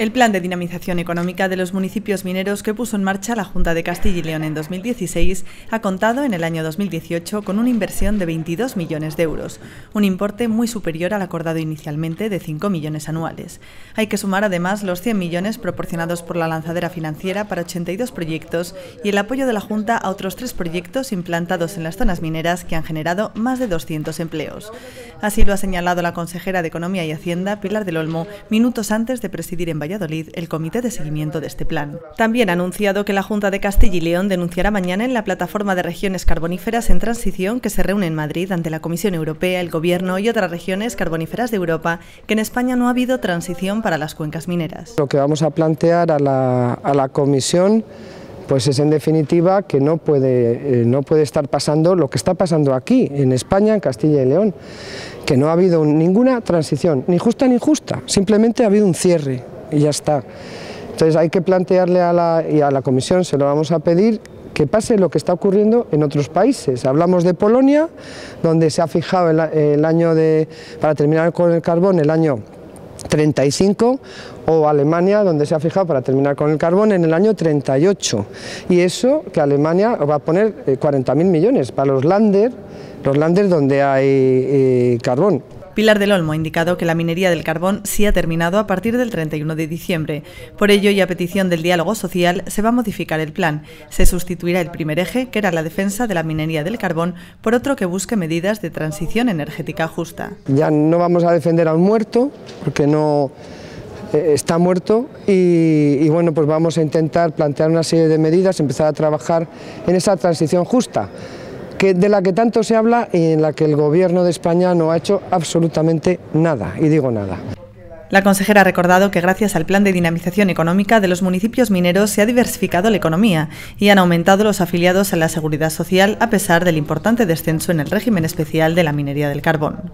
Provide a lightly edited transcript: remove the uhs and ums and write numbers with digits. El plan de dinamización económica de los municipios mineros que puso en marcha la Junta de Castilla y León en 2016 ha contado en el año 2018 con una inversión de 22 millones de euros, un importe muy superior al acordado inicialmente de 5 millones anuales. Hay que sumar además los 100 millones proporcionados por la lanzadera financiera para 82 proyectos y el apoyo de la Junta a otros 3 proyectos implantados en las zonas mineras que han generado más de 200 empleos. Así lo ha señalado la consejera de Economía y Hacienda, Pilar del Olmo, minutos antes de presidir en Valladolid el comité de seguimiento de este plan. También ha anunciado que la Junta de Castilla y León denunciará mañana en la Plataforma de Regiones Carboníferas en Transición, que se reúne en Madrid ante la Comisión Europea, el Gobierno y otras regiones carboníferas de Europa, que en España no ha habido transición para las cuencas mineras. Lo que vamos a plantear a la Comisión pues es en definitiva que no puede estar pasando lo que está pasando aquí, en España, en Castilla y León, que no ha habido ninguna transición, ni justa ni injusta, simplemente ha habido un cierre y ya está. Entonces hay que plantearle a la Comisión, se lo vamos a pedir, que pase lo que está ocurriendo en otros países. Hablamos de Polonia, donde se ha fijado el año para terminar con el carbón, el año 35, o Alemania, donde se ha fijado para terminar con el carbón en el año 38. Y eso que Alemania va a poner 40.000 millones para los landers donde hay carbón. Pilar del Olmo ha indicado que la minería del carbón sí ha terminado a partir del 31 de diciembre. Por ello, y a petición del diálogo social, se va a modificar el plan. Se sustituirá el primer eje, que era la defensa de la minería del carbón, por otro que busque medidas de transición energética justa. Ya no vamos a defender a un muerto, porque no está muerto, y bueno, pues vamos a intentar plantear una serie de medidas, empezar a trabajar en esa transición justa, de la que tanto se habla y en la que el Gobierno de España no ha hecho absolutamente nada, y digo nada. La consejera ha recordado que gracias al plan de dinamización económica de los municipios mineros se ha diversificado la economía y han aumentado los afiliados a la Seguridad Social a pesar del importante descenso en el régimen especial de la minería del carbón.